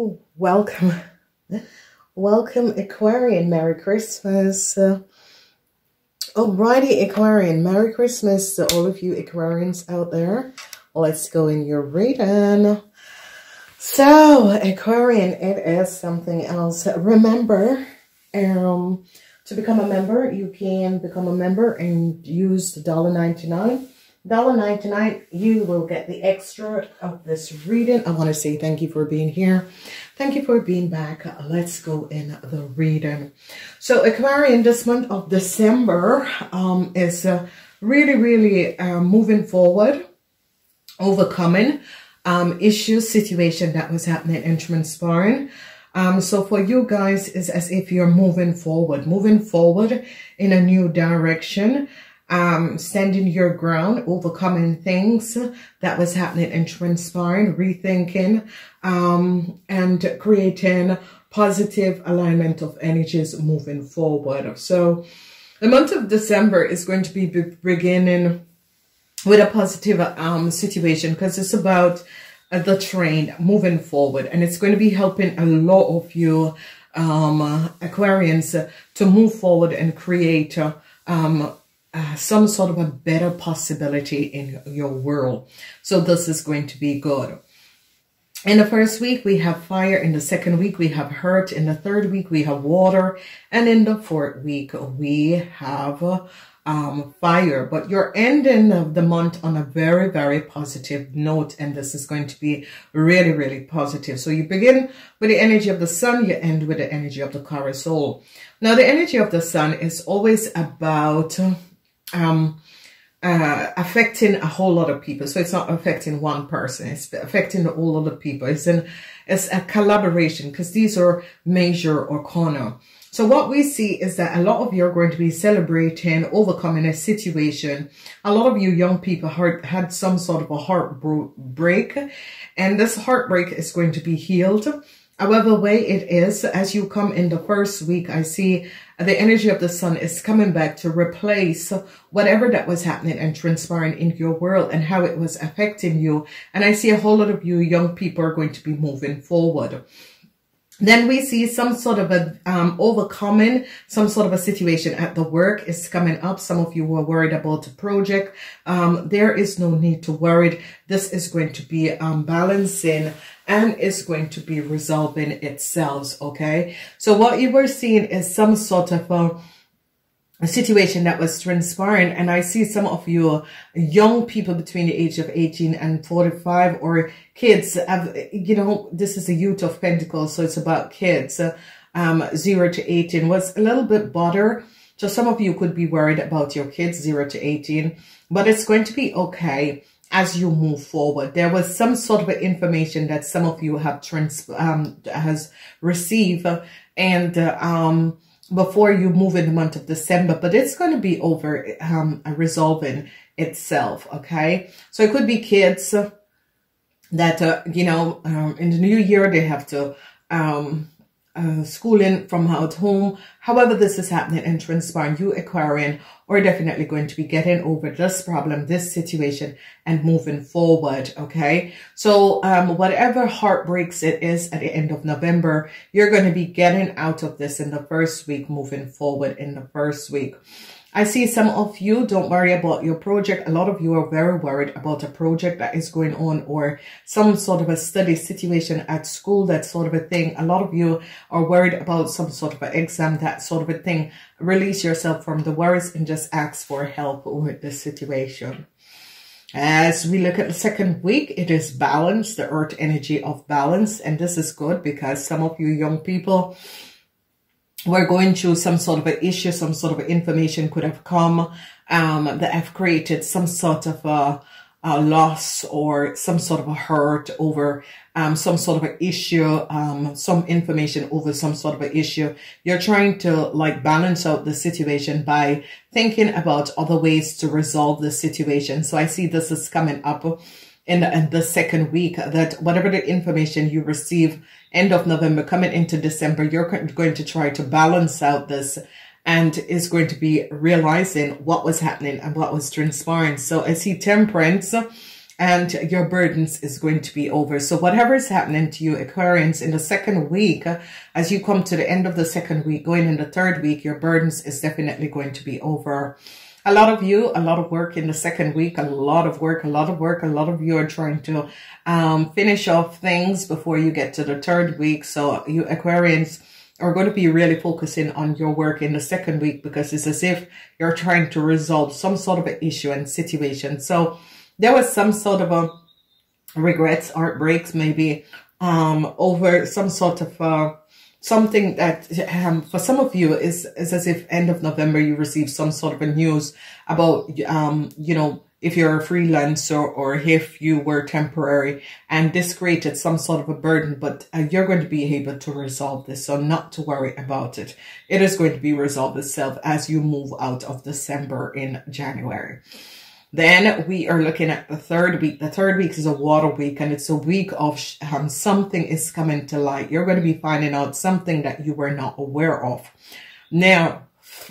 Ooh, welcome. Welcome, Aquarian. Merry Christmas. Alrighty, Aquarian. Merry Christmas to all of you Aquarians out there. Let's go in your reading. So, Aquarian, it is something else. Remember, to become a member, you can become a member and use the $1.99. $1.99, you will get the extra of this reading. I want to say thank you for being here. Thank you for being back. Let's go in the reading. So, Aquarian, this month of December is really, really moving forward, overcoming issues, situation that was happening and transpiring. So for you guys, it's as if you're moving forward in a new direction, standing your ground, overcoming things that was happening and transpiring, rethinking, and creating positive alignment of energies moving forward. So the month of December is going to be beginning with a positive situation, because it's about the train moving forward, and it's going to be helping a lot of you Aquarians to move forward and create some sort of a better possibility in your world. So this is going to be good. In the first week, we have fire. In the second week, we have hurt. In the third week, we have water. And in the fourth week, we have fire. But you're ending of the month on a very, very positive note, and this is going to be really, really positive. So you begin with the energy of the sun, you end with the energy of the Carousel. Now, the energy of the sun is always about affecting a whole lot of people. So it's not affecting one person, it's affecting a whole lot of people. It's a collaboration, because these are major arcana. So what we see is that a lot of you are going to be celebrating overcoming a situation. A lot of you young people had some sort of a heartbreak, and this heartbreak is going to be healed. However way it is, as you come in the first week, I see the energy of the sun is coming back to replace whatever that was happening and transpiring in your world and how it was affecting you. And I see a whole lot of you young people are going to be moving forward. Then we see some sort of a overcoming, some sort of a situation at the work is coming up. Some of you were worried about the project. There is no need to worry. This is going to be balancing, and it's going to be resolving itself, okay? So what you were seeing is some sort of a situation that was transpiring, and I see some of you young people between the age of 18 and 45, or kids, you know, this is the Youth of Pentacles, so it's about kids, 0 to 18, was a little bit bothered. So some of you could be worried about your kids, 0 to 18, but it's going to be okay as you move forward. There was some sort of information that some of you have has received, and before you move in the month of December, but it's going to be over, resolving itself. Okay. So it could be kids that, you know, in the new year, they have to, schooling from out home. However, this is happening and transpiring, you Aquarian are definitely going to be getting over this problem, this situation, and moving forward. Okay. So, whatever heartbreaks it is at the end of November, you're going to be getting out of this in the first week, moving forward in the first week. I see some of you, don't worry about your project. A lot of you are very worried about a project that is going on, or some sort of a study situation at school, that sort of a thing. A lot of you are worried about some sort of an exam, that sort of a thing. Release yourself from the worries and just ask for help with the situation. As we look at the second week, it is balance, the earth energy of balance. And this is good, because some of you young people, we're going through some sort of an issue, some sort of information could have come that have created some sort of a loss, or some sort of a hurt over some sort of an issue, some information over some sort of an issue. You're trying to like balance out the situation by thinking about other ways to resolve the situation. So I see this is coming up in the second week, that whatever the information you receive end of November coming into December, you're going to try to balance out this, and is going to be realizing what was happening and what was transpiring. So I see temperance and your burdens is going to be over. So whatever is happening to you, Aquarians, in the second week, as you come to the end of the second week, going in the third week, your burdens is definitely going to be over. A lot of you, a lot of work in the second week, a lot of you are trying to finish off things before you get to the third week. So you Aquarians are going to be really focusing on your work in the second week, because it's as if you're trying to resolve some sort of an issue and situation. So there was some sort of a regrets, heartbreaks, maybe over some sort of something that for some of you is as if end of November you receive some sort of a news about, you know, if you're a freelancer or if you were temporary, and this created some sort of a burden, but you're going to be able to resolve this. So not to worry about it. It is going to be resolved itself as you move out of December in January. Then we are looking at the third week. The third week is a water week, and it's a week of something is coming to light. You're going to be finding out something that you were not aware of. Now,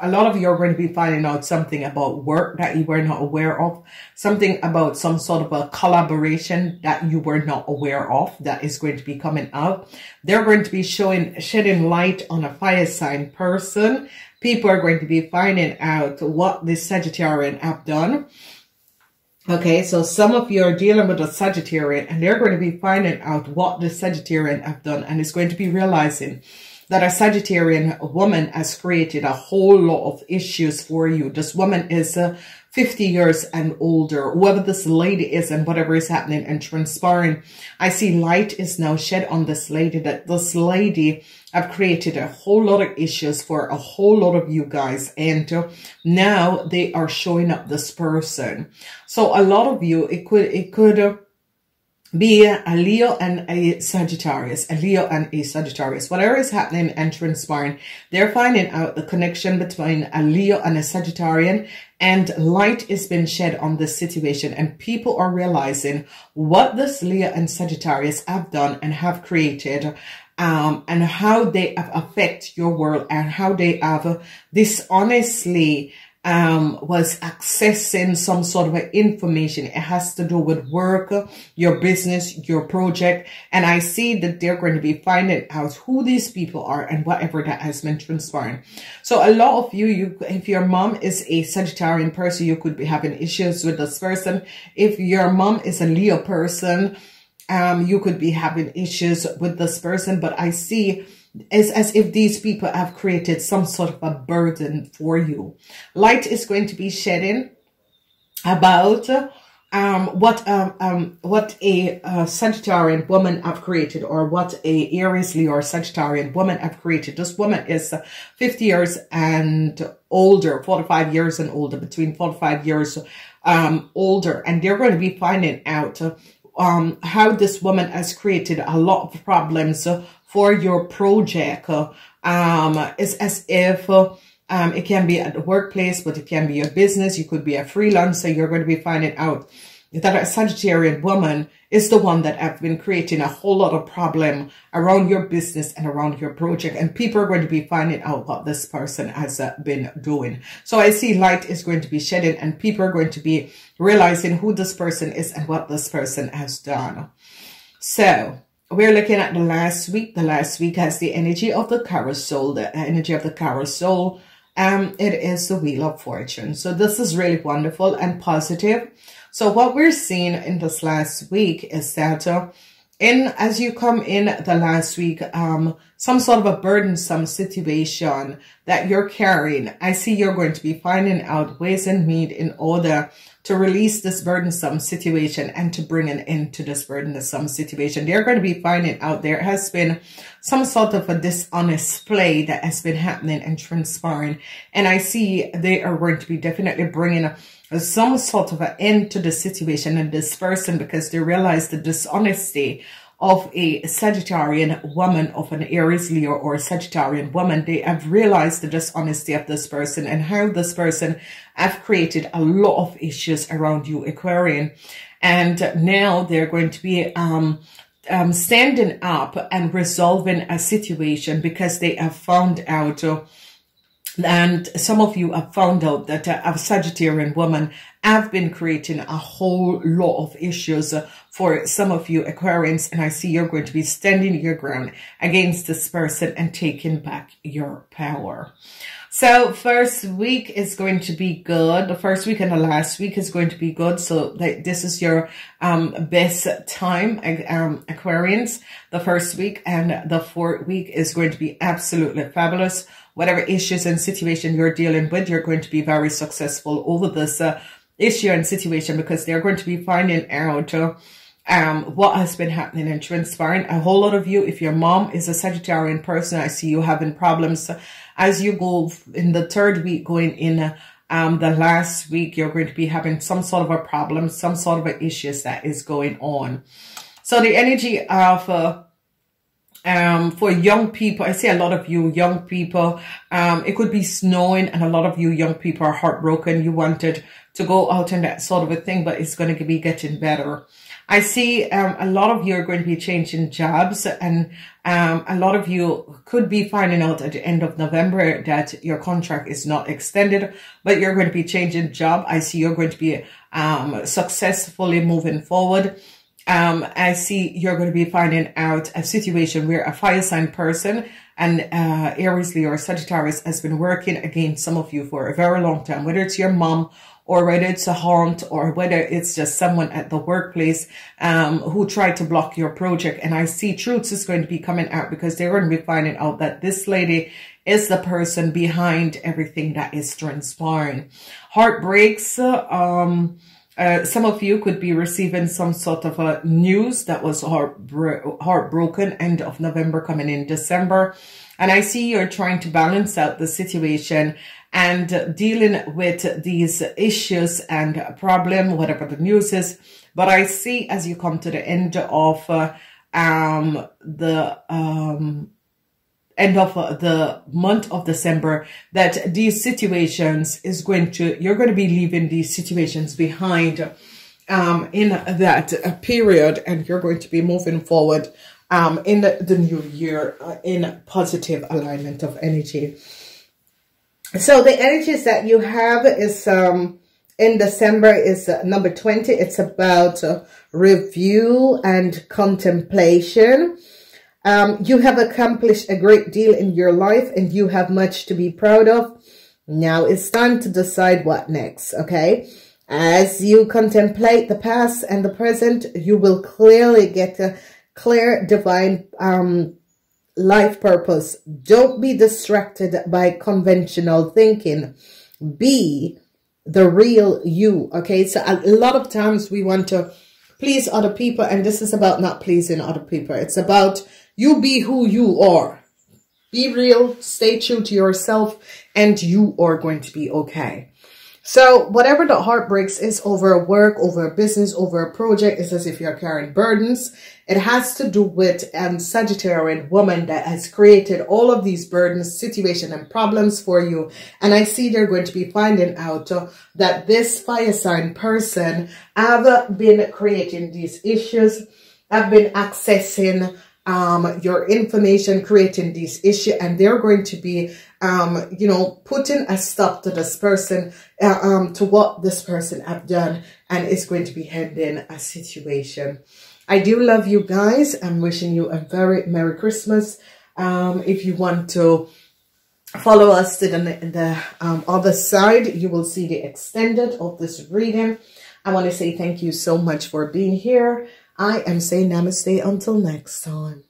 a lot of you are going to be finding out something about work that you were not aware of, something about some sort of a collaboration that you were not aware of that is going to be coming up. They're going to be shedding light on a fire sign person. People are going to be finding out what this Sagittarian have done. Okay, so some of you are dealing with a Sagittarian, and they're going to be finding out what the Sagittarian have done, and it's going to be realizing that a Sagittarian woman has created a whole lot of issues for you. This woman is 50 years and older, whoever this lady is, and whatever is happening and transpiring. I see light is now shed on this lady, that this lady have created a whole lot of issues for a whole lot of you guys. And now they are showing up this person. So a lot of you, it could be a Leo and a Sagittarius, whatever is happening and transpiring, they're finding out the connection between a Leo and a Sagittarian, and light is being shed on this situation, and people are realizing what this Leo and Sagittarius have done and have created, and how they have affected your world, and how they have dishonestly was accessing some sort of information. It has to do with work, your business, your project. And I see that they're going to be finding out who these people are and whatever that has been transpiring. So a lot of you, if your mom is a Sagittarian person, you could be having issues with this person. If your mom is a Leo person, you could be having issues with this person. But I see it's as if these people have created some sort of a burden for you. Light is going to be shedding about what a Sagittarian woman have created, or what a Aries, Leo, or Sagittarian woman have created. This woman is 50 years and older, 45 years and older, between 45 years older, and they're going to be finding out how this woman has created a lot of problems for your project. It's as if it can be at the workplace, but it can be your business. You could be a freelancer. You're going to be finding out that a Sagittarian woman is the one that have been creating a whole lot of problem around your business and around your project. And people are going to be finding out what this person has been doing. So I see light is going to be shedding, and people are going to be realizing who this person is and what this person has done. So we're looking at the last week. The last week has the energy of the carousel, it is the Wheel of Fortune. So this is really wonderful and positive. So what we're seeing in this last week is that as you come in the last week, some sort of a burdensome situation that you're carrying, I see you're going to be finding out ways and means in order to release this burdensome situation and to bring an end to this burdensome situation. They're going to be finding out there has been some sort of a dishonest play that has been happening and transpiring. And I see they are going to be definitely bringing some sort of an end to the situation and this person, because they realize the dishonesty of a Sagittarian woman, of an Aries, Leo, or a Sagittarian woman. They have realized the dishonesty of this person and how this person have created a lot of issues around you, Aquarian. And now they're going to be standing up and resolving a situation, because they have found out And some of you have found out that a Sagittarian woman have been creating a whole lot of issues for some of you Aquarians, and I see you're going to be standing your ground against this person and taking back your power. So first week is going to be good. The first week and the last week is going to be good. So this is your best time, Aquarians. The first week and the fourth week is going to be absolutely fabulous. Whatever issues and situation you're dealing with, you're going to be very successful over this issue and situation, because they're going to be finding out what has been happening and transpiring. A whole lot of you, if your mom is a Sagittarian person, I see you having problems as you go in the third week, going in the last week, you're going to be having some sort of a problem, some sort of an issues that is going on. So the energy of for young people, I see a lot of you young people, it could be snowing and a lot of you young people are heartbroken. You wanted to go out and that sort of a thing, but it's going to be getting better. I see a lot of you are going to be changing jobs, and a lot of you could be finding out at the end of November that your contract is not extended, but you're going to be changing job. I see you're going to be successfully moving forward. I see you're going to be finding out a situation where a fire sign person and Aries, Leo, or Sagittarius has been working against some of you for a very long time, whether it's your mom or whether it's a haunt or whether it's just someone at the workplace who tried to block your project. And I see truths is going to be coming out, because they're going to be finding out that this lady is the person behind everything that is transpiring. Heartbreaks, some of you could be receiving some sort of a news that was heartbroken end of November coming in December. And I see you're trying to balance out the situation and dealing with these issues and problem, whatever the news is. But I see as you come to the end of the month of December, that these situations is going to, you're going to be leaving these situations behind in that period, and you're going to be moving forward in the new year in positive alignment of energy. So the energies that you have is in December is number 20. It's about review and contemplation. You have accomplished a great deal in your life and you have much to be proud of. Now it's time to decide what next, okay? As you contemplate the past and the present, you will clearly get a clear divine life purpose. Don't be distracted by conventional thinking. Be the real you, okay? So a lot of times we want to please other people, and this is about not pleasing other people. It's about you be who you are. Be real, stay true to yourself, and you are going to be okay. So whatever the heartbreaks is over work, over business, over a project, it's as if you're carrying burdens. It has to do with a Sagittarian woman that has created all of these burdens, situation, and problems for you. And I see they're going to be finding out that this fire sign person have been creating these issues, have been accessing your information, creating these issues, and they're going to be you know, putting a stop to this person, to what this person have done, and it's going to be ending a situation. I do love you guys. I'm wishing you a very Merry Christmas. If you want to follow us to the other side, you will see the extended of this reading. I want to say thank you so much for being here. I am saying namaste until next time.